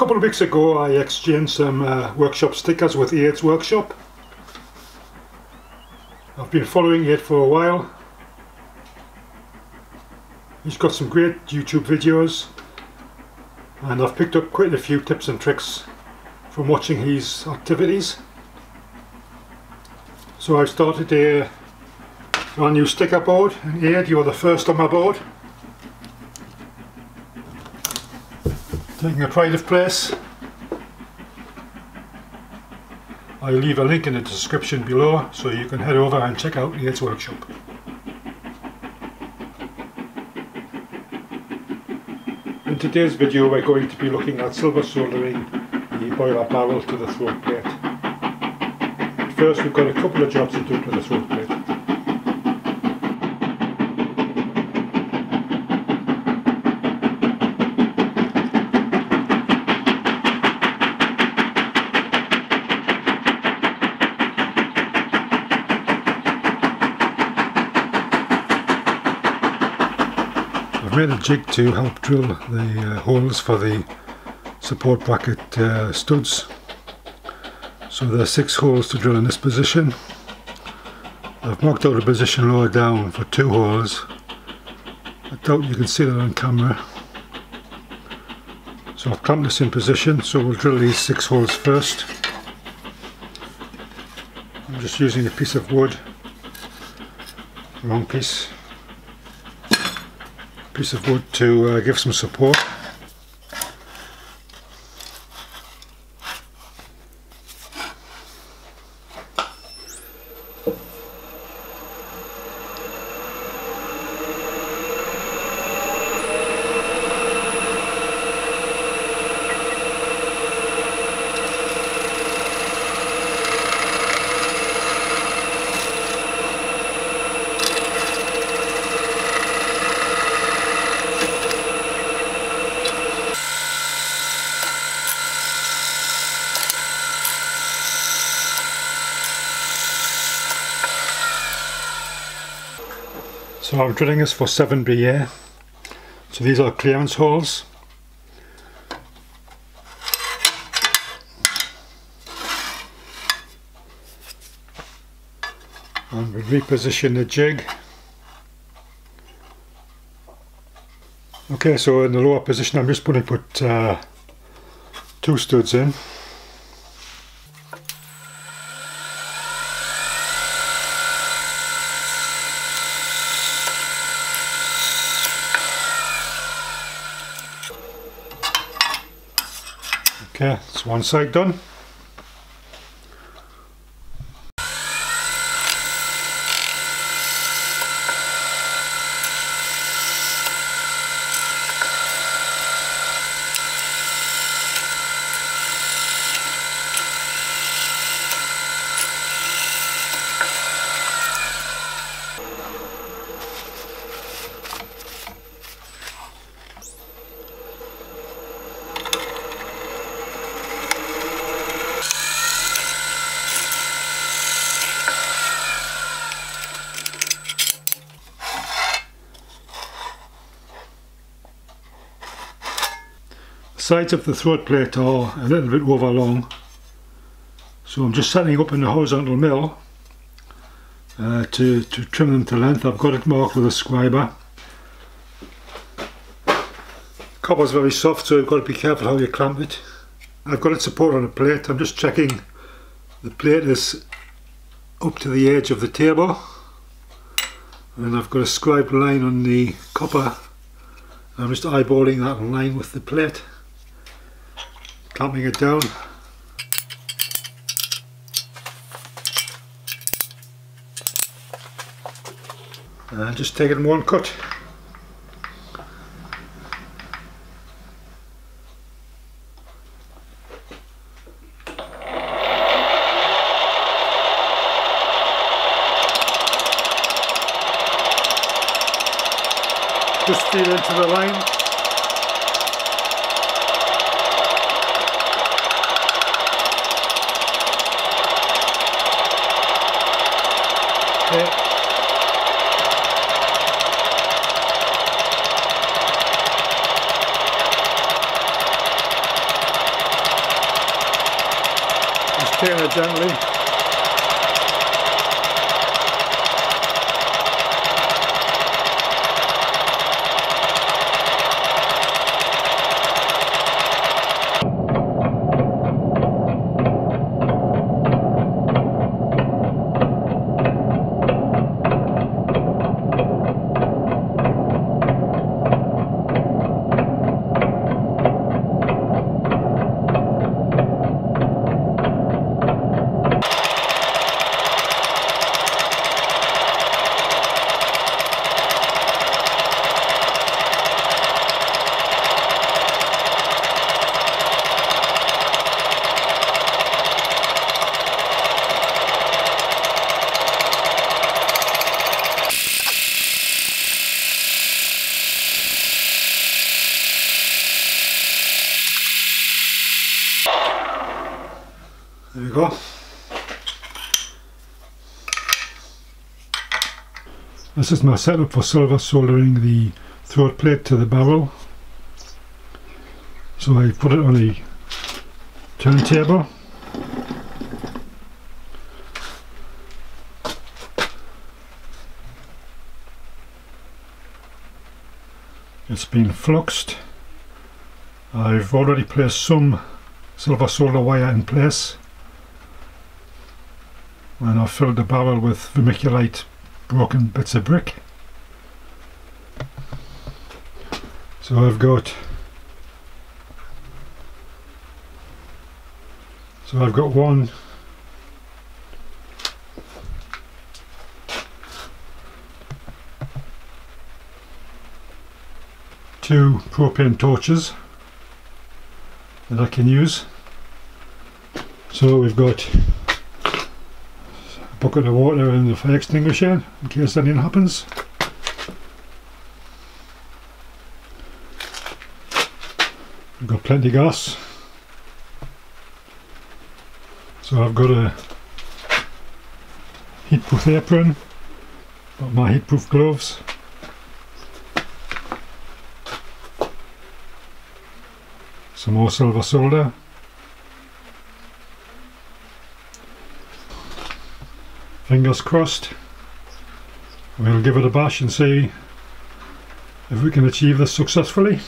A couple of weeks ago I exchanged some workshop stickers with Ade's Workshop. I've been following Ade for a while. He's got some great YouTube videos and I've picked up quite a few tips and tricks from watching his activities. So I've started a new sticker board, and Ade, you're the first on my board. Taking a pride of place. I'll leave a link in the description below so you can head over and check out Ade's Workshop. In today's video we're going to be looking at silver soldering the boiler barrel to the throat plate. But first we've got a couple of jobs to do to the throat plate. I've made a jig to help drill the holes for the support bracket studs. So there are 6 holes to drill in this position. I've marked out a position lower down for 2 holes. I doubt you can see that on camera. So I've clamped this in position, so we'll drill these 6 holes first. I'm just using a piece of wood, wrong piece. Piece of wood to give some support. So I'm drilling this for 7 BA, so these are clearance holes. And we reposition the jig. Okay, so in the lower position I'm just going to put 2 studs in. Okay, that's one side done. Sides of the throat plate are a little bit over long, so I'm just setting up in the horizontal mill to trim them to length. I've got it marked with a scriber. Copper's very soft, so you've got to be careful how you clamp it. I've got it supported on a plate. I'm just checking the plate is up to the edge of the table, and I've got a scribed line on the copper. I'm just eyeballing that line with the plate. Clamping it down. And just taking one cut. Just feed into the line. Okay. container gently. There we go. This is my setup for silver soldering the throat plate to the barrel. So I put it on a turntable. It's been fluxed. I've already placed some silver solder wire in place. And I've filled the barrel with vermiculite broken bits of brick. So I've got one two propane torches that I can use. So we've got bucket of water in the fire extinguisher in case anything happens. I've got plenty of gas, so I've got a heatproof apron, got my heatproof gloves, some more silver solder. Fingers crossed, we'll give it a bash and see if we can achieve this successfully.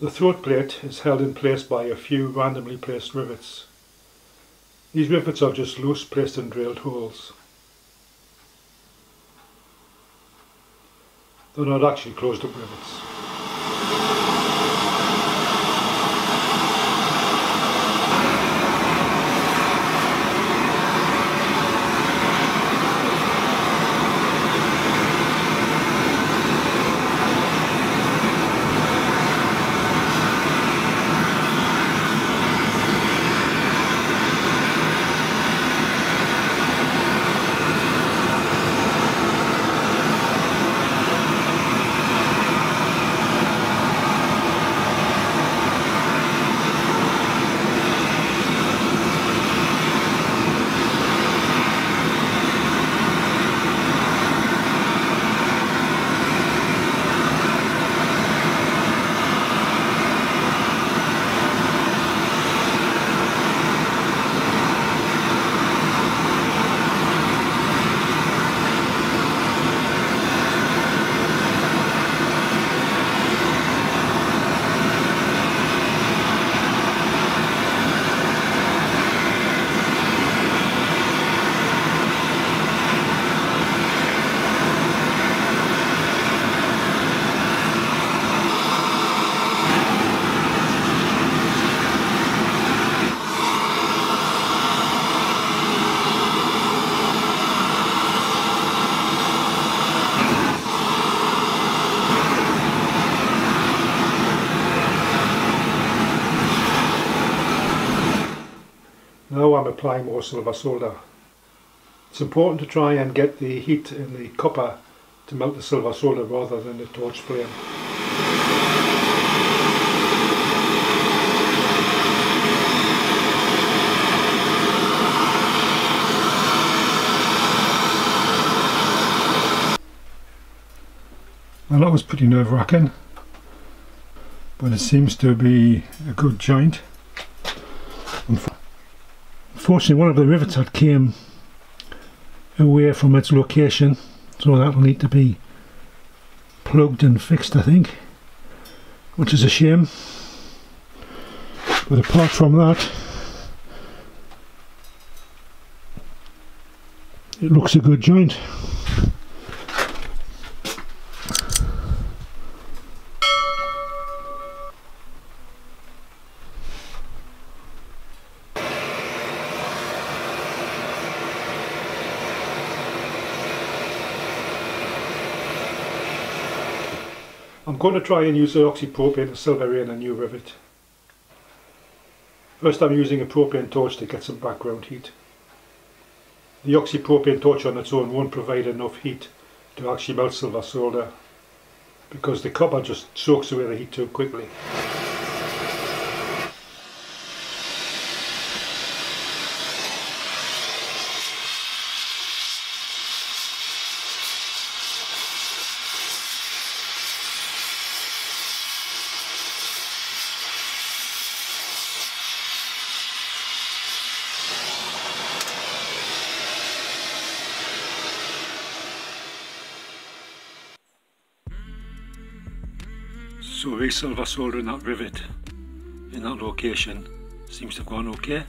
The throat plate is held in place by a few randomly placed rivets. These rivets are just loose, placed in drilled holes. They're not actually closed up rivets. Now I'm applying more silver solder. It's important to try and get the heat in the copper to melt the silver solder rather than the torch flame. Well, that was pretty nerve-wracking, but it seems to be a good joint. Unfortunately, one of the rivets had came away from its location, so that will need to be plugged and fixed, I think, which is a shame. But apart from that, it looks a good joint. I'm going to try and use the oxypropane and Silverane in a new rivet. First I'm using a propane torch to get some background heat. The oxypropane torch on its own won't provide enough heat to actually melt silver solder, because the copper just soaks away the heat too quickly. So re-silver soldering that rivet in that location seems to have gone okay.